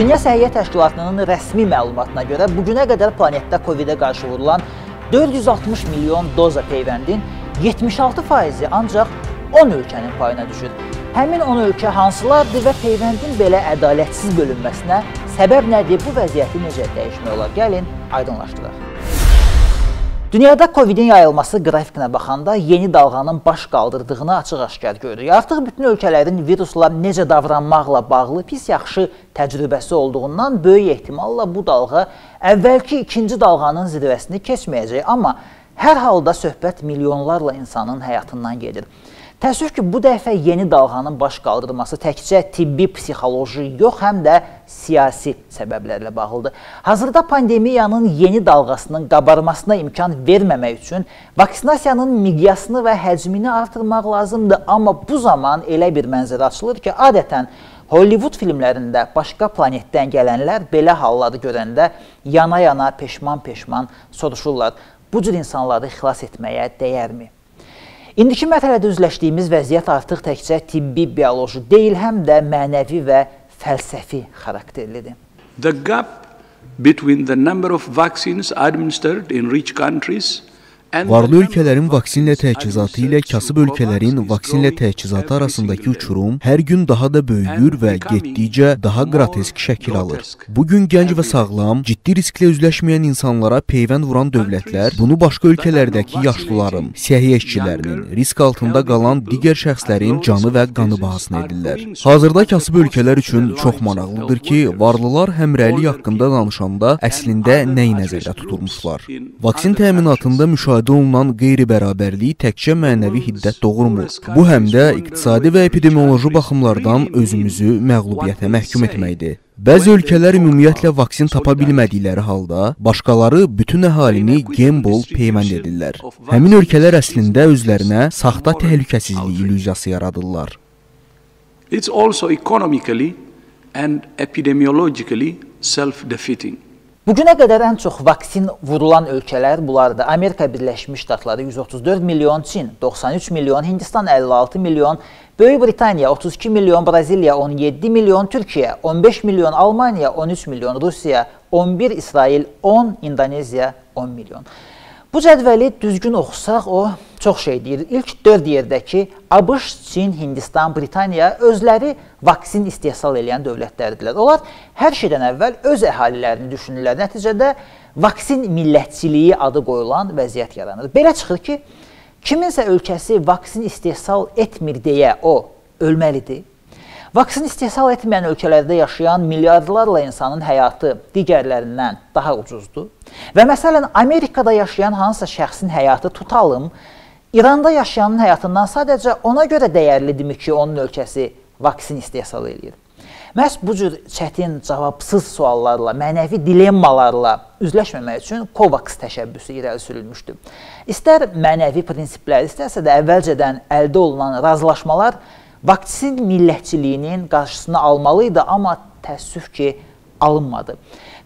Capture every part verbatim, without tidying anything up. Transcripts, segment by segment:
Dünya Səhiyyə Təşkilatının rəsmi məlumatına görə bugünə qədər planetdə COVID-ə qarşı vurulan dörd yüz altmış milyon doza peyvəndin yetmiş altı faizi ancaq on ölkənin payına düşür. Həmin on ölkə hansılardır və peyvəndin belə ədalətsiz bölünməsinə səbəb nədir, bu vəziyyəti necə dəyişmək olar? Gəlin, aydınlaşdıraq. Dünyada COVID-in yayılması qrafikinə baxanda yeni dalğanın baş qaldırdığını açıq-aşkar görürük. Artıq bütün ölkələrin virusla necə davranmaqla bağlı pis-yaxşı təcrübəsi olduğundan böyük ehtimalla bu dalğa əvvəlki ikinci dalğanın zirvəsini keçməyəcək. Amma hər halda söhbət milyonlarla insanın həyatından gedir. Təəssüf ki, bu dəfə yeni dalğanın baş qaldırması təkcə tibbi, psixoloji yox, həm də siyasi səbəblərlə bağlıdır. Hazırda pandemiyanın yeni dalğasının qabarmasına imkan verməmək üçün vaksinasiyanın miqyasını və həcmini artırmaq lazımdır. Amma bu zaman elə bir mənzərə açılır ki, adətən Hollywood filmlərində başqa planetdən gələnlər belə halları görəndə yana-yana, peşman-peşman soruşurlar. Bu cür insanları xilas etməyə dəyərmi? İndiki mərhələdə üzləşdiyimiz vəziyyət artıq təkcə tibbi, bioloji deyil, həm də mənəvi və fəlsəfi xarakterlidir. The gap between the number of vaccines administered in rich countries and varlı ölkələrin vaksinlə təchizatı ilə kasıb ölkələrin vaksinlə təchizatı arasındakı uçurum hər gün daha da böyüyür və getdikcə daha qrotesk şəkil alır. Bugün gənc və sağlam, ciddi risklə üzləşməyən insanlara peyvənd vuran dövlətlər bunu başqa ölkələrdəki yaşlıların, səhiyyə işçilərinin, risk altında qalan digər şəxslərin canı və qanı bahasına edirlər. Hazırda kasıb ölkələr üçün çox maraqlıdır ki, varlılar həmrəylik haqqında danışanda əslində nəyi nəzərdə tutulmuşlar. Vaksin təminatında müşahidə olunan qeyri-bərabərliyi təkcə mənəvi hiddət doğurmur. Bu həm də iqtisadi və epidemioloji baxımlardan özümüzü məğlubiyyətə məhkum etməkdir. Bəzi ölkələr ümumiyyətlə vaksin tapa bilmədikləri halda, başqaları bütün əhalini gembol peyvənd edirlər. Həmin ölkələr əslində özlərinə saxta təhlükəsizlik illüziyası yaradırlar. It's also economically and epidemiologically self-defeating. Bugünə qədər ən çox vaksin vurulan ölkələr bunlardır. Amerika Birləşmiş Ştatları yüz otuz dörd milyon, Çin doxsan üç milyon, Hindistan əlli altı milyon, Böyük Britaniya otuz iki milyon, Braziliya on yeddi milyon, Türkiyə on beş milyon, Almaniya on üç milyon, Rusiya on bir, İsrail on, İndoneziya on milyon. Bu cədvəli düzgün oxusaq o çox şey deyir. İlk dörd yerdəki ABŞ, Çin, Hindistan, Britaniya özləri vaksin istehsal edən dövlətlərdirlər. Onlar hər şeydən əvvəl öz əhalilərini düşünürlər. Nəticədə vaksin millətçiliyi adı qoyulan vəziyyət yaranır. Belə çıxır ki, kiminsə ölkəsi vaksin istehsal etmir deyə o ölməlidir. Vaksin istehsal etməyən ölkələrdə yaşayan milyardlarla insanın həyatı digərlərindən daha ucuzdur. Və məsələn, Amerikada yaşayan hansısa şəxsin həyatı tutalım, İranda yaşayanın həyatından sadəcə ona görə dəyərlidirmi ki, onun ölkəsi vaksin istehsal edir. Məhz bu cür çətin, cavabsız suallarla, mənəvi dilemmalarla üzləşməmək üçün COVAX təşəbbüsü irəli sürülmüşdür. İstər mənəvi prinsiplər, istərsə də əvvəlcədən əldə olunan razılaşmalar vaksin millətçiliyinin qarşısını almalıydı, amma təəssüf ki, alınmadı.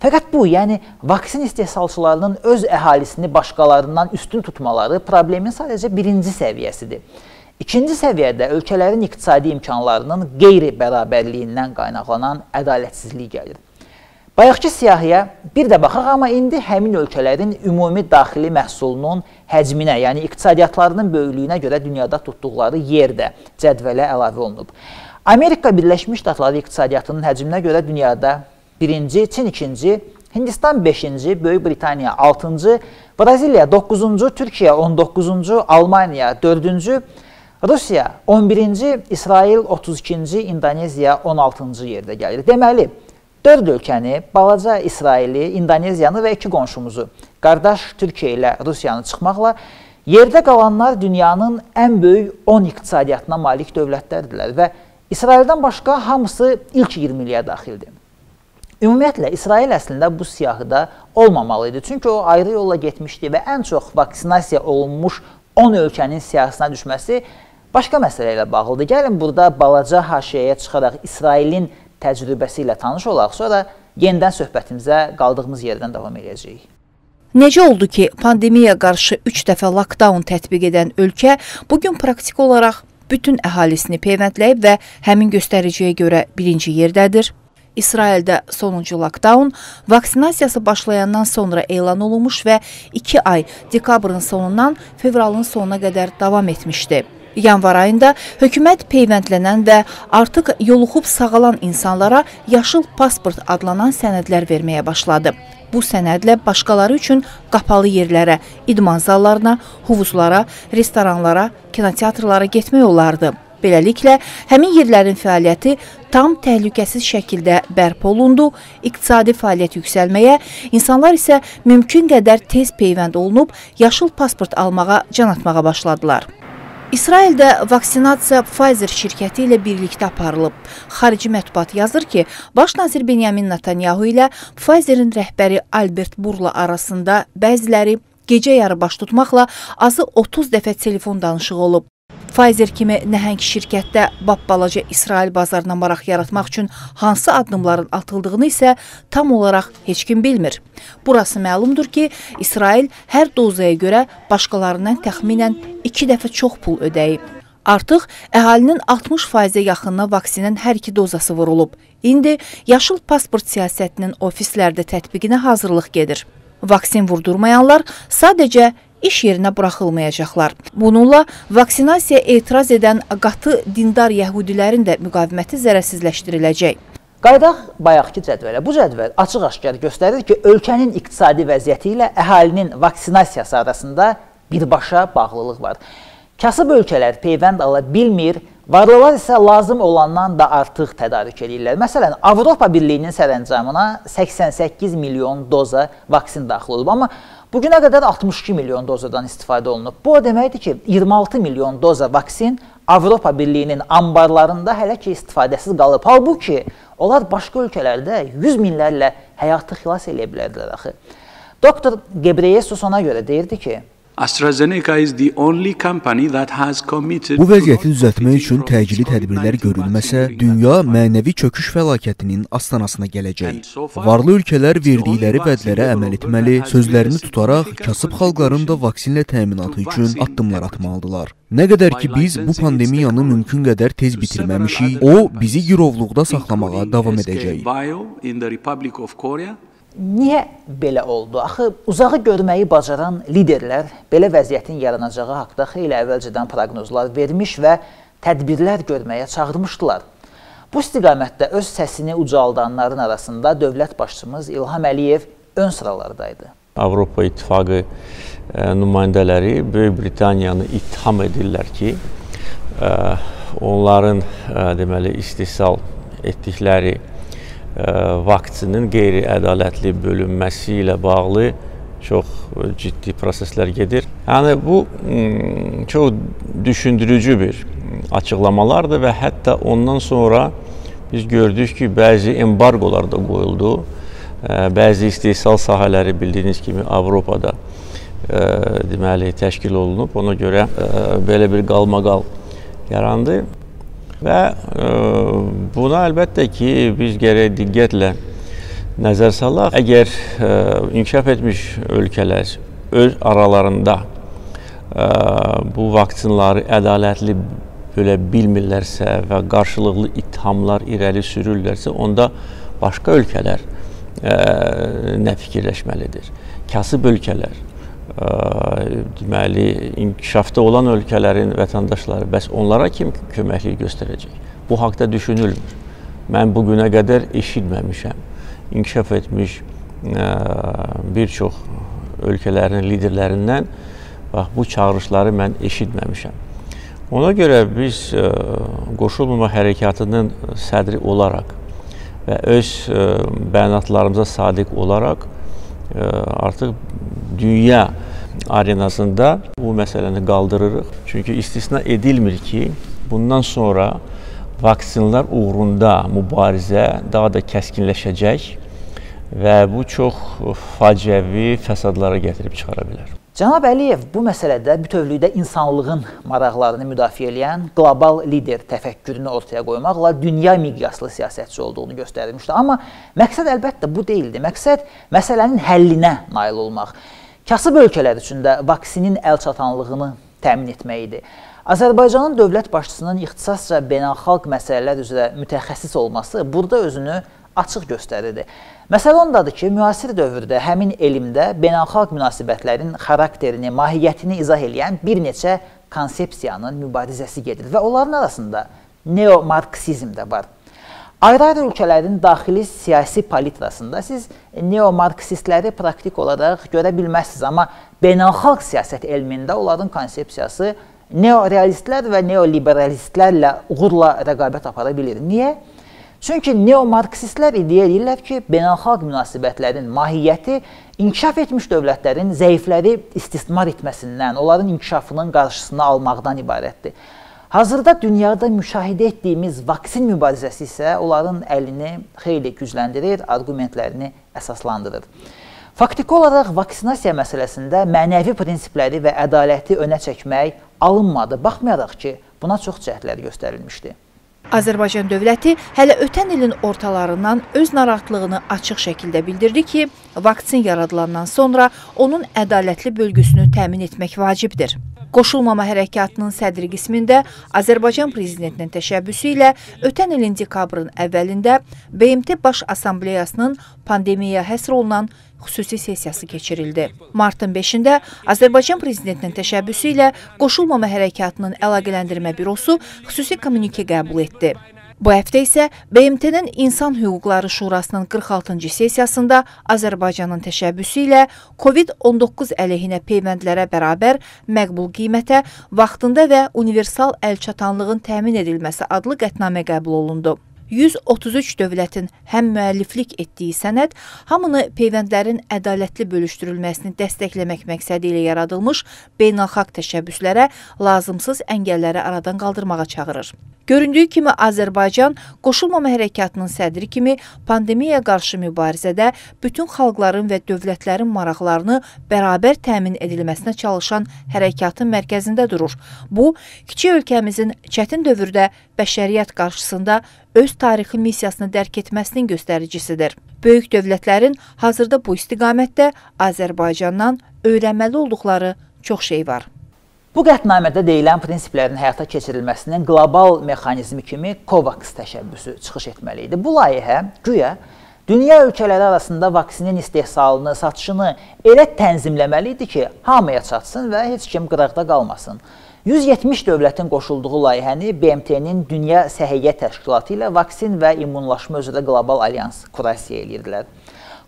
Fəqət bu, yəni vaksin istehsalçılarının öz əhalisini başqalarından üstün tutmaları problemin sadəcə birinci səviyyəsidir. İkinci səviyyədə ölkələrin iqtisadi imkanlarının qeyri-bərabərliyindən qaynaqlanan ədalətsizlik gəlir. Bayaqki siyahıya bir də baxaq, amma indi həmin ölkələrin ümumi daxili məhsulunun həcminə, yəni iqtisadiyyatlarının böyüklüyünə görə dünyada tutduqları yerdə cədvələ əlavə olunub. Amerika Birləşmiş Ştatları iqtisadiyyatının həcminə görə dünyada birinci, Çin ikinci, Hindistan beşinci, Böyük Britaniya altıncı, Braziliya doqquzuncu, Türkiyə on doqquzuncu, Almaniya dördüncü, Rusiya on birinci, İsrail otuz ikinci, İndoneziya on altıncı yerdə gəlir. Deməli, dörd ölkəni, balaca İsraili, İndoneziyanı və iki qonşumuzu, qardaş Türkiyə ilə Rusiyanı çıxmaqla, yerdə qalanlar dünyanın ən böyük on iqtisadiyyatına malik dövlətlərdirlər və İsraildən başqa hamısı ilk iyirmiliyə daxildir. Ümumiyyətlə, İsrail əslində bu siyahıda olmamalıydı, çünki o ayrı yolla getmişdi və ən çox vaksinasiya olunmuş on ölkənin siyahısına düşməsi başqa məsələ ilə bağlıdır. Gəlin, burada balaca haşiyəyə çıxaraq İsrailin təcrübəsi ilə tanış olaq, sonra yenidən söhbətimizə qaldığımız yerdən davam edəcəyik. Necə oldu ki, pandemiya qarşı üç dəfə lockdown tətbiq edən ölkə bugün praktik olaraq bütün əhalisini peyvəndləyib və həmin göstəriciyə görə birinci yerdədir. İsraildə sonuncu lockdown vaksinasiyası başlayandan sonra elan olunmuş və iki ay dekabrın sonundan fevralın sonuna qədər davam etmişdi. Yanvar ayında hökumət peyvəndlənən və artıq yoluxub sağalan insanlara yaşıl pasport adlanan sənədlər verməyə başladı. Bu sənədlə başqaları üçün qapalı yerlərə, idman zallarına, hovuzlara, restoranlara, kinoteatrlara getmək olardı. Beləliklə, həmin yerlərin fəaliyyəti tam təhlükəsiz şəkildə bərpa olundu, iqtisadi fəaliyyət yüksəlməyə, insanlar isə mümkün qədər tez peyvənd olunub, yaşıl pasport almağa can atmağa başladılar. İsraildə vaksinasiya Pfizer şirkəti ilə birlikdə aparılıb. Xarici mətbuat yazır ki, baş nazir Benjamin Netanyahu ilə Pfizerin rəhbəri Albert Burla arasında bəziləri gecə yarı baş tutmaqla azı otuz dəfə telefon danışığı olub. Pfizer kimi nəhəng şirkətdə balaca İsrail bazarına maraq yaratmaq üçün hansı addımların atıldığını isə tam olaraq heç kim bilmir. Burası məlumdur ki, İsrail hər dozaya görə başqalarından təxminən iki dəfə çox pul ödəyib. Artıq əhalinin altmış faizə yaxınına vaksinin hər iki dozası vurulub. İndi yaşıl pasport siyasətinin ofislərdə tətbiqinə hazırlıq gedir. Vaksin vurdurmayanlar sadəcə iş yerinə buraxılmayacaqlar. Bununla vaksinasiyaya etiraz edən qatı dindar yəhudilərin də müqaviməti zərərsizləşdiriləcək. Qaydaq bayaqki cədvələ. Bu cədvəl açıq-aşkar göstərir ki, ölkənin iqtisadi vəziyyəti ilə əhalinin vaksinasiyası arasında birbaşa bağlılıq var. Kasıb ölkələr peyvənd ala bilmir, varlılar isə lazım olandan da artıq tədarik edirlər. Məsələn, Avropa Birliyinin sərəncamına səksən səkkiz milyon doza vaksin daxil olub, amma bugünə qədər altmış iki milyon dozadan istifadə olunub. Bu o deməkdir ki, iyirmi altı milyon doza vaksin Avropa Birliyinin ambarlarında hələ ki istifadəsiz qalıb. Halbuki, onlar başqa ölkələrdə yüz minlərlə həyatı xilas eləyə bilərdilər axı. Doktor Gebreyesus ona görə deyirdi ki, AstraZeneca is the only company that has committed. Bu vəziyyəti düzəltmək üçün təcili tədbirlər görülməsə, dünya mənəvi çöküş fəlakətinin astanasına gələcək. Varlı ölkələr verdikləri vədlərə əməl etməli, sözlərini tutaraq kasıb xalqların da vaksinlə təminatı üçün addımlar atmalıdırlar. Nə qədər ki biz bu pandemiyanı mümkün qədər tez bitirməmişik, o bizi girovluqda saxlamağa davam edəcək. Niyə belə oldu? Axı, uzağı görməyi bacaran liderlər belə vəziyyətin yaranacağı haqda xeyli əvvəlcədən proqnozlar vermiş və tədbirlər görməyə çağırmışdılar. Bu istiqamətdə öz səsini ucaldanların arasında dövlət başçımız İlham Əliyev ön sıralardaydı. Avropa İttifaqı nümayəndələri Böyük Britaniyanı ittiham edirlər ki, onların deməli istehsal etdikləri vaksinin qeyri-ədalətli bölünməsi ilə bağlı çox ciddi proseslər gedir. Yəni, bu çox düşündürücü bir açıqlamalardır və hətta ondan sonra biz gördük ki, bəzi embargolar da qoyuldu. Bəzi istehsal sahələri bildiyiniz kimi Avropada deməli təşkil olunub. Ona görə belə bir qalmaqal yarandı. Və buna əlbəttə ki, biz gərək diqqətlə nəzər salaq. Əgər inkişaf etmiş ölkələr öz aralarında bu vaksinləri ədalətli bölə bilmirlərsə və qarşılıqlı ittihamlar irəli sürürlərsə, onda başqa ölkələr nə fikirləşməlidir? Kasıb ölkələr, deməli, inkişafda olan ölkələrin vətəndaşları, bəs onlara kim köməkliyi göstərəcək? Bu haqda düşünülmür. Mən bugünə qədər eşitməmişəm. İnkişaf etmiş bir çox ölkələrin liderlərindən bu çağırışları mən eşitməmişəm. Ona görə biz Qoşulmama Hərəkatının sədri olaraq və öz bəyanatlarımıza sadiq olaraq artıq dünya arenasında bu məsələni qaldırırıq. Çünki istisna edilmir ki, bundan sonra vaksinlər uğrunda mübarizə daha da kəskinləşəcək və bu çox faciəvi fəsadlara gətirib çıxara bilər. Cənab Əliyev bu məsələdə bütövlükdə insanlığın maraqlarını müdafiə eləyən qlobal lider təfəkkürünü ortaya qoymaqla dünya miqyaslı siyasətçi olduğunu göstərmişdi. Amma məqsəd əlbəttə bu deyildi. Məqsəd məsələnin həllinə nail olmaq. Kasıb ölkələr üçün də vaksinin əlçatanlığını təmin etmək idi. Azərbaycanın dövlət başçısının ixtisasca beynəlxalq məsələlər üzrə mütəxəssis olması burada özünü açıq göstərirdi. Məsələ ondadır ki, müasir dövrdə həmin elmdə beynəlxalq münasibətlərin xarakterini, mahiyyətini izah edən bir neçə konsepsiyanın mübarizəsi gedir və onların arasında neomarksizm də var. Ayrı-ayrı ölkələrin daxili siyasi palitrasında siz neomarksistləri praktik olaraq görə bilməzsiniz, amma beynəlxalq siyasət elmində onların konsepsiyası neorealistlər və neoliberalistlərlə uğurla rəqabət apara bilir. Niyə? Çünki neomarksistlər iddia edirlər ki, beynəlxalq münasibətlərin mahiyyəti inkişaf etmiş dövlətlərin zəifləri istismar etməsindən, onların inkişafının qarşısını almaqdan ibarətdir. Hazırda dünyada müşahidə etdiyimiz vaksin mübarizəsi isə onların əlini xeyli gücləndirir, arqumentlərini əsaslandırır. Faktiki olaraq vaksinasiya məsələsində mənəvi prinsipləri və ədaləti önə çəkmək alınmadı, baxmayaraq ki, buna çox cəhdlər göstərilmişdi. Azərbaycan dövləti hələ ötən ilin ortalarından öz narahatlığını açıq şəkildə bildirdi ki, vaksin yaradılandan sonra onun ədalətli bölgüsünü təmin etmək vacibdir. Qoşulmama Hərəkatının sədri qismində Azərbaycan Prezidentinin təşəbbüsü ilə ötən ilin dekabrın əvvəlində B M T Baş Assambleyasının pandemiyaya həsr olunan xüsusi sessiyası keçirildi. Martın beşində Azərbaycan Prezidentinin təşəbbüsü ilə Qoşulmama Hərəkatının əlaqələndirmə bürosu xüsusi kommunikə qəbul etdi. Bu həftə isə B M T'nin İnsan Hüquqları Şurasının qırx altıncı sessiyasında Azərbaycanın təşəbbüsü ilə COVID on doqquz əleyhinə peyvəndlərə bərabər məqbul qiymətə, vaxtında və universal əlçatanlığın təmin edilməsi adlı qətnamə qəbul olundu. yüz otuz üç dövlətin həm müəlliflik etdiyi sənəd hamını peyvəndlərin ədalətli bölüşdürülməsini dəstəkləmək məqsədi ilə yaradılmış beynəlxalq təşəbbüslərə lazımsız əngəlləri aradan qaldırmağa çağırır. Göründüyü kimi Azərbaycan Qoşulmama Hərəkatının sədri kimi pandemiyaya qarşı mübarizədə bütün xalqların və dövlətlərin maraqlarını bərabər təmin edilməsinə çalışan hərəkatın mərkəzində durur. Bu, kiçik ölkəmizin çətin dövrdə bəşəriyyət qarşısında öz tarixi missiyasını dərk etməsinin göstəricisidir. Böyük dövlətlərin hazırda bu istiqamətdə Azərbaycandan öyrənməli olduqları çox şey var. Bu qətnamədə deyilən prinsiplərin həyata keçirilməsinin qlobal mexanizmi kimi COVAX təşəbbüsü çıxış etməli idi. Bu layihə güya dünya ölkələri arasında vaksinin istehsalını, satışını elə tənzimləməli idi ki, hamıya çatsın və heç kim qıraqda qalmasın. yüz yetmiş dövlətin qoşulduğu layihəni B M T'nin Dünya Səhiyyə Təşkilatı ilə vaksin və immunlaşma üzrə Qlobal Alyans kurasiya edirdilər.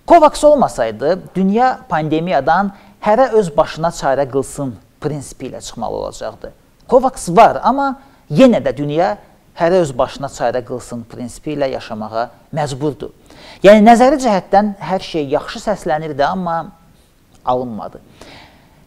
COVAX olmasaydı, dünya pandemiyadan hərə öz başına çarə qılsın prinsipi ilə çıxmalı olacaqdı. COVAX var, amma yenə də dünya hərə öz başına çarə qılsın prinsipi ilə yaşamağa məcburdur. Yəni, nəzəri cəhətdən hər şey yaxşı səslənirdi, amma alınmadı.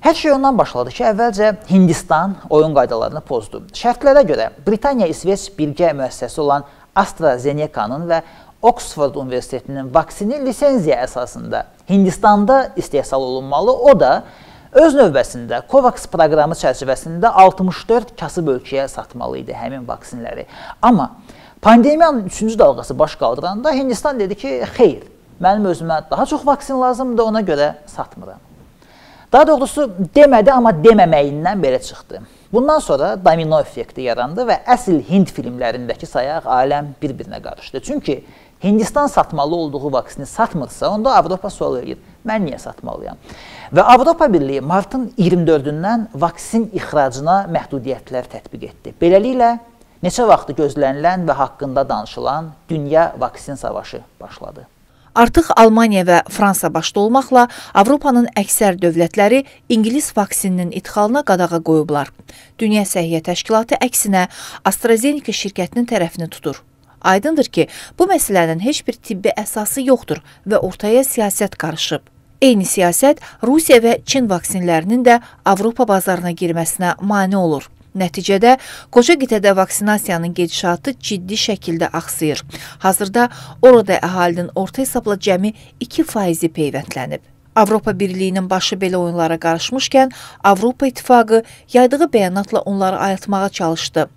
Hər şey ondan başladı ki, əvvəlcə Hindistan oyun qaydalarını pozdu. Şərtlərə görə Britaniya İsveç birgə müəssisəsi olan AstraZeneca'nın və Oxford Universitetinin vaksini lisenziya əsasında Hindistanda istehsal olunmalı, o da öz növbəsində COVAX proqramı çərçivəsində altmış dörd kasıb ölkəyə satmalı idi həmin vaksinləri. Amma pandemiyanın üçüncü dalğası baş qaldıranda Hindistan dedi ki, xeyr, mənim özümə daha çox vaksin lazımdır, ona görə satmıram. Daha doğrusu demədi, amma deməməyindən belə çıxdı. Bundan sonra domino effekti yarandı və əsl Hind filmlərindəki sayaq aləm bir-birinə qarışdı. Çünki Hindistan satmalı olduğu vaksini satmırsa, onda Avropa sual edir, mən niyə satmalıyam? Və Avropa Birliyi martın iyirmi dördündən vaksin ixracına məhdudiyyətlər tətbiq etdi. Beləliklə, neçə vaxtı gözlənilən və haqqında danışılan dünya vaksin savaşı başladı. Artıq Almaniya və Fransa başda olmaqla Avropanın əksər dövlətləri İngiliz vaksininin idxalına qadağa qoyublar. Dünya Səhiyyə Təşkilatı əksinə AstraZeneca şirkətinin tərəfini tutur. Aydındır ki, bu məsələnin heç bir tibbi əsası yoxdur və ortaya siyasət qarışıb. Eyni siyasət Rusiya və Çin vaksinlərinin də Avropa bazarına girməsinə mane olur. Nəticədə, qoca qitədə vaksinasiyanın gedişatı ciddi şəkildə axsıyır. Hazırda orada əhalinin orta hesabla cəmi iki faizi peyvəndlənib. Avropa Birliyinin başı belə oyunlara qarışmışkən, Avropa İttifaqı yaydığı bəyanatla onları ayıltmağa çalışdı.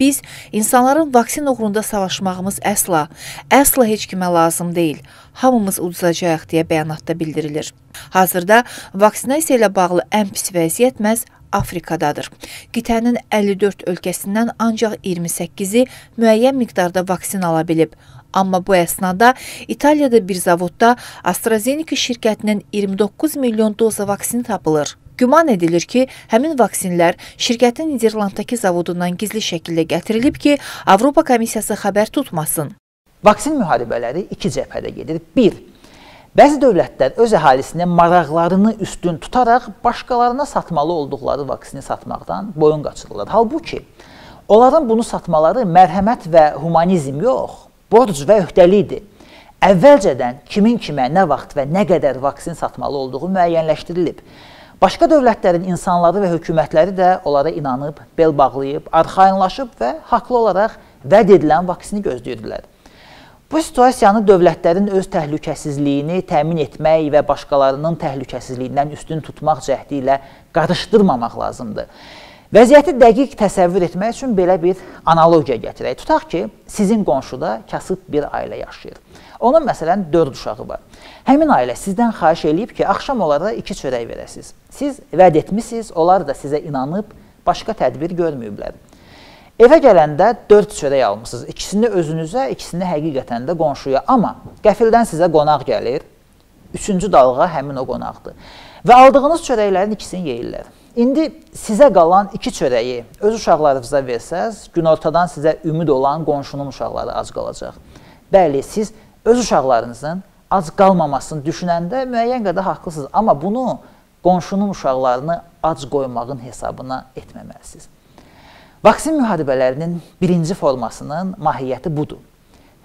Biz insanların vaksin uğrunda savaşmağımız əsla, əsla heç kimə lazım deyil, hamımız uduzacaq deyə bəyanatda bildirilir. Hazırda vaksinasiya ilə bağlı ən pis vəziyyət məhz Afrikadadır. Qitənin əlli dörd ölkəsindən ancaq iyirmi səkkizi müəyyən miqdarda vaksin ala bilib. Amma bu əsnada İtaliyada bir zavodda AstraZeneca şirkətinin iyirmi doqquz milyon doza vaksin tapılır. Güman edilir ki, həmin vaksinlər şirkətin Niderlanddakı zavodundan gizli şəkildə gətirilib ki, Avropa Komissiyası xəbər tutmasın. Vaksin müharibələri iki cəbhədə gedir. Bir, bəzi dövlətlər öz əhalisinə maraqlarını üstün tutaraq başqalarına satmalı olduqları vaksini satmaqdan boyun qaçırırlar. Halbuki, onların bunu satmaları mərhəmət və humanizm yox, borc və öhdəlikdir. Əvvəlcədən kimin kimə, nə vaxt və nə qədər vaksin satmalı olduğu müəyyənləşdirilib. Başqa dövlətlərin insanları və hökumətləri də onlara inanıb, bel bağlayıb, arxayınlaşıb və haqlı olaraq vəd edilən vaksini gözləyirdilər. Bu situasiyanı dövlətlərin öz təhlükəsizliyini təmin etmək və başqalarının təhlükəsizliyindən üstün tutmaq cəhdi ilə qarışdırmamaq lazımdır. Vəziyyəti dəqiq təsəvvür etmək üçün belə bir analogiya gətirək. Tutaq ki, sizin qonşuda kasıb bir ailə yaşayır. Onun məsələn dörd uşağı var. Həmin ailə sizdən xahiş eləyib ki, axşam onlara iki çörək verəsiniz. Siz vəd etmisiniz, onlar da sizə inanıb, başqa tədbir görməyiblər. Evə gələndə dörd çörək almışsınız. İkisini özünüzə, ikisini həqiqətən də qonşuya. Amma qəfildən sizə qonaq gəlir, üçüncü dalğa həmin o qonaqdır. Və aldığınız çörəklərin ikisini yeyirlər. İndi sizə qalan iki çörəyi öz uşaqlarınıza versəz, günortadan sizə ümid olan qonşunun uşaqları ac qalacaq. Bəli, siz öz uşaqlarınızın ac qalmamasını düşünəndə müəyyən qədər haqlısınız, amma bunu qonşunun uşaqlarını ac qoymağın hesabına etməməlisiniz. Vaksin müharibələrinin birinci formasının mahiyyəti budur.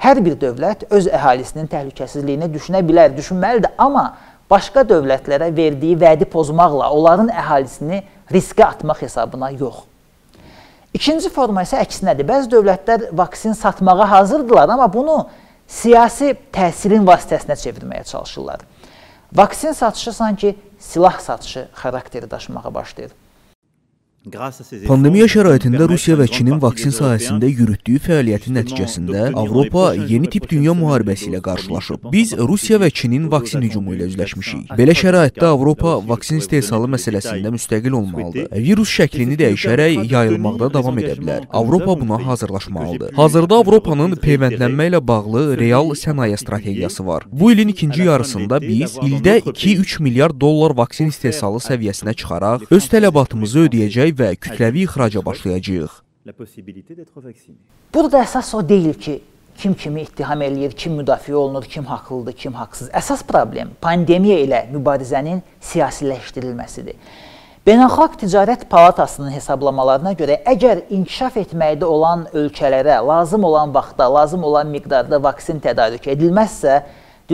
Hər bir dövlət öz əhalisinin təhlükəsizliyini düşünə bilər, düşünməlidir, amma başqa dövlətlərə verdiyi vədi pozmaqla onların əhalisini riskə atmaq hesabına yox. İkinci forma isə əksinədir. Bəzi dövlətlər vaksin satmağa hazırdırlar, amma bunu siyasi təsirin vasitəsinə çevirməyə çalışırlar. Vaksin satışı sanki silah satışı xarakteri daşımağa başlayır. Pandemiya şəraitində Rusiya və Çinin vaksin sahəsində yürütdüyü fəaliyyətin nəticəsində Avropa yeni tip dünya müharibəsi ilə qarşılaşıb. Biz Rusiya və Çinin vaksin hücumu ilə üzləşmişik. Belə şəraitdə Avropa vaksin istehsalı məsələsində müstəqil olmalıdır. Virus şəklini dəyişərək yayılmaqda davam edə bilər. Avropa buna hazırlaşmalıdır. Hazırda Avropanın peyvəndlənmə ilə bağlı real sənaye strategiyası var. Bu ilin ikinci yarısında biz ildə iki-üç milyard dollar vaksin istehsalı səviyyəsinə çıxaraq öz tələbatımızı ödəyəcək və kütləvi ixraca başlayacağıq. Burada əsas o deyil ki, kim kimi ittiham eləyir, kim müdafiə olunur, kim haqlıdır, kim haqsız. Əsas problem pandemiya ilə mübarizənin siyasiləşdirilməsidir. Beynəlxalq Ticaret Palatasının hesablamalarına görə, əgər inkişaf etməkdə olan ölkələrə lazım olan vaxtda, lazım olan miqdarda vaksin tədarik edilməzsə,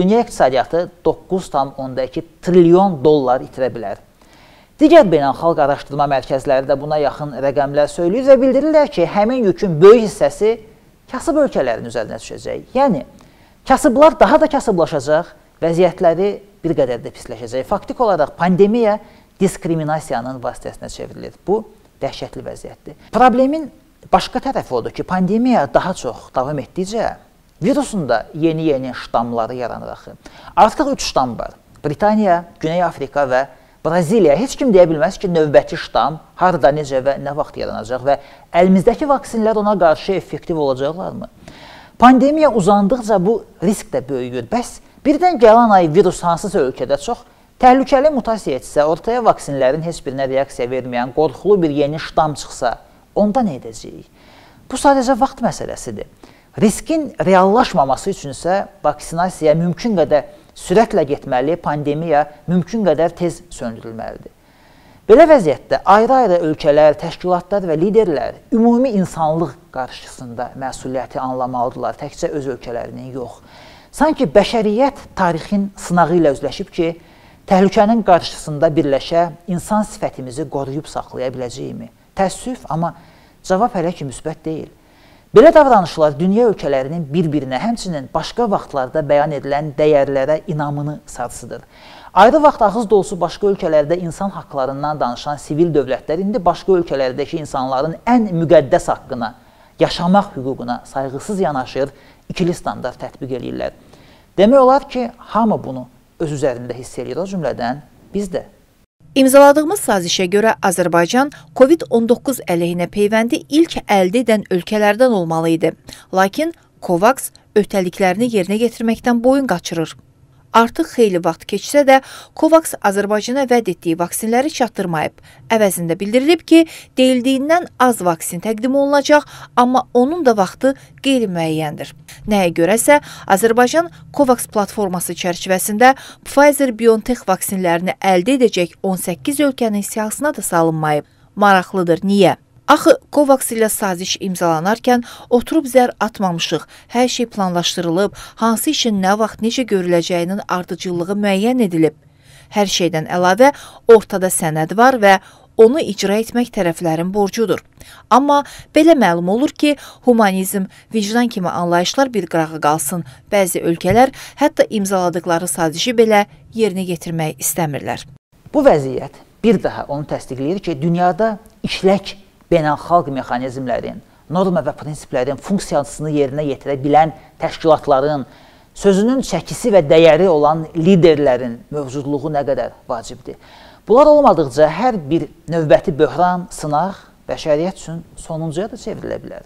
dünya iqtisadiyyatı doqquz tam onda iki trilyon dollar itirə bilər. Digər beynəlxalq araşdırma mərkəzləri də buna yaxın rəqəmlər söyləyir və bildirirlər ki, həmin yükün böyük hissəsi kasıb ölkələrin üzərinə düşəcək. Yəni, kasıblar daha da kasıblaşacaq, vəziyyətləri bir qədər də pisləşəcək. Faktik olaraq pandemiya diskriminasiyanın vasitəsinə çevrilir. Bu, dəhşətli vəziyyətdir. Problemin başqa tərəfi odur ki, pandemiya daha çox davam etdikcə, virusun da yeni-yeni ştamları yaranır axı. Artıq üç ştam var. Britaniya, Güney Afrika və Braziliya. Heç kim deyə bilməz ki, növbəti ştam harada, necə və nə vaxt yaranacaq və əlimizdəki vaksinlər ona qarşı effektiv olacaqlarmı? Pandemiya uzandıqca bu risk də böyüyür. Bəs birdən gələn ay virus hansısa ölkədə çox təhlükəli mutasiya etsə, ortaya vaksinlərin heç birinə reaksiya verməyən qorxulu bir yeni ştam çıxsa, onda nə edəcəyik? Bu sadəcə vaxt məsələsidir. Riskin reallaşmaması üçünsə vaksinasiya mümkün qədər sürətlə getməli, pandemiya mümkün qədər tez söndürülməlidir. Belə vəziyyətdə ayrı-ayrı ölkələr, təşkilatlar və liderlər ümumi insanlıq qarşısında məsuliyyəti anlamalıdırlar, təkcə öz ölkələrinin yox. Sanki bəşəriyyət tarixin sınağı ilə üzləşib ki, təhlükənin qarşısında birləşə, insan sifətimizi qoruyub saxlaya biləcəyimi? Təəssüf, amma cavab hələ ki müsbət deyil. Belə davranışlar dünya ölkələrinin bir-birinə, həmçinin başqa vaxtlarda bəyan edilən dəyərlərə inamını sarsıdır. Ayrı vaxt ağız dolusu başqa ölkələrdə insan haqlarından danışan sivil dövlətlər indi başqa ölkələrdəki insanların ən müqəddəs haqqına, yaşamaq hüququna sayğısız yanaşır, ikili standart tətbiq edirlər. Demək olar ki, hamı bunu öz üzərində hiss edir, o cümlədən biz də. İmzaladığımız sazişə görə Azərbaycan COVID on doqquz əleyhinə peyvəndi ilk əldə edən ölkələrdən olmalı idi. Lakin COVAX öhdəliklərini yerinə getirməkdən boyun qaçırır. Artıq xeyli vaxt keçsə də COVAX Azərbaycana vəd etdiyi vaksinləri çatdırmayıb. Əvəzində bildirilib ki, deyildiyindən az vaksin təqdim olunacaq, amma onun da vaxtı qeyri-müəyyəndir. Nəyə görəsə, Azərbaycan COVAX platforması çərçivəsində Pfizer-BioNTech vaksinlərini əldə edəcək on səkkiz ölkənin siyahısına da salınmayıb. Maraqlıdır, niyə? Axı, COVAX ilə saziş imzalanarkən oturub zər atmamışıq, hər şey planlaşdırılıb, hansı işin nə vaxt necə görüləcəyinin ardıcıllığı müəyyən edilib. Hər şeydən əlavə ortada sənəd var və onu icra etmək tərəflərin borcudur. Amma belə məlum olur ki, humanizm, vicdan kimi anlayışlar bir qırağa qalsın, bəzi ölkələr hətta imzaladıqları sazişi belə yerinə getirmək istəmirlər. Bu vəziyyət bir daha onu təsdiqləyir ki, dünyada işlək beynəlxalq mexanizmlərin, norma və prinsiplərin funksiyasını yerinə yetirə bilən təşkilatların, sözünün çəkisi və dəyəri olan liderlərin mövcudluğu nə qədər vacibdir. Bunlar olmadıqca hər bir növbəti böhran, sınaq bəşəriyyət üçün sonuncuya da çevrilə bilər.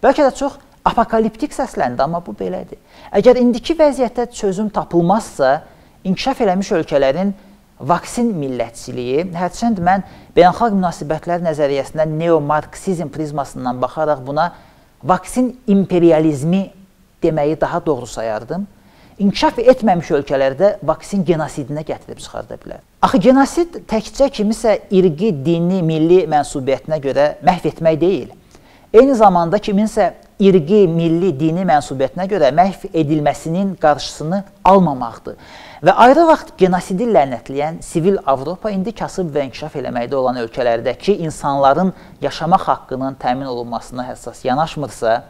Bəlkə də çox apokaliptik səsləndi, amma bu belədir. Əgər indiki vəziyyətdə çözüm tapılmazsa, inkişaf eləmiş ölkələrin vaksin millətçiliyi, hərçənd mən beynəlxalq münasibətlər nəzəriyyəsindən neomarksizm prizmasından baxaraq buna vaksin imperializmi deməyi daha doğru sayardım. İnkişaf etməmiş ölkələrdə vaksin genosidinə gətirib çıxarda bilər. Axı genosid təkcə kimisə irqi, dini, milli mənsubiyyətinə görə məhv etmək deyil. Eyni zamanda kiminsə irqi, milli, dini mənsubiyyətinə görə məhv edilməsinin qarşısını almamaqdır. Və ayrı vaxt genosidi lənətləyən sivil Avropa indi kasıb və inkişaf eləməkdə olan ölkələrdəki insanların yaşamaq haqqının təmin olunmasına həssas yanaşmırsa,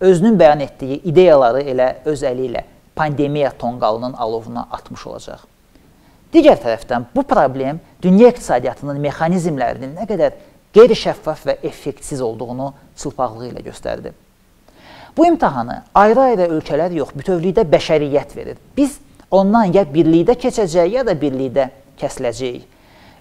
özünün bəyan etdiyi ideyaları elə öz əli ilə pandemiya tonqalının alovuna atmış olacaq. Digər tərəfdən bu problem dünya iqtisadiyyatının mexanizmlərinin nə qədər qeyri-şəffaf və effektsiz olduğunu çılpaqlığı ilə göstərdi. Bu imtahanı ayrı-ayrı ölkələr yox, bütövlükdə bəşəriyyət verir. Biz ondan ya birlikdə keçəcək, ya da birlikdə kəsiləcək.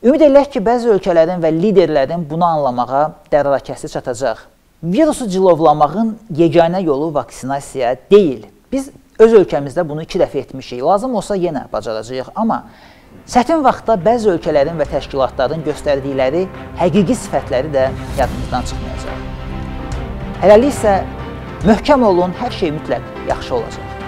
Ümid eləyək ki, bəzi ölkələrin və liderlərin bunu anlamağa dərrakəsi çatacaq. Virusu cilovlamağın yeganə yolu vaksinasiya deyil. Biz öz ölkəmizdə bunu iki dəfə etmişik. Lazım olsa yenə bacaracağıq. Amma çətin vaxtda bəzi ölkələrin və təşkilatların göstərdikləri həqiqi sifətləri də yadımızdan çıxmayacaq. Hələlik isə möhkəm olun, hər şey mütləq yaxşı olacaq.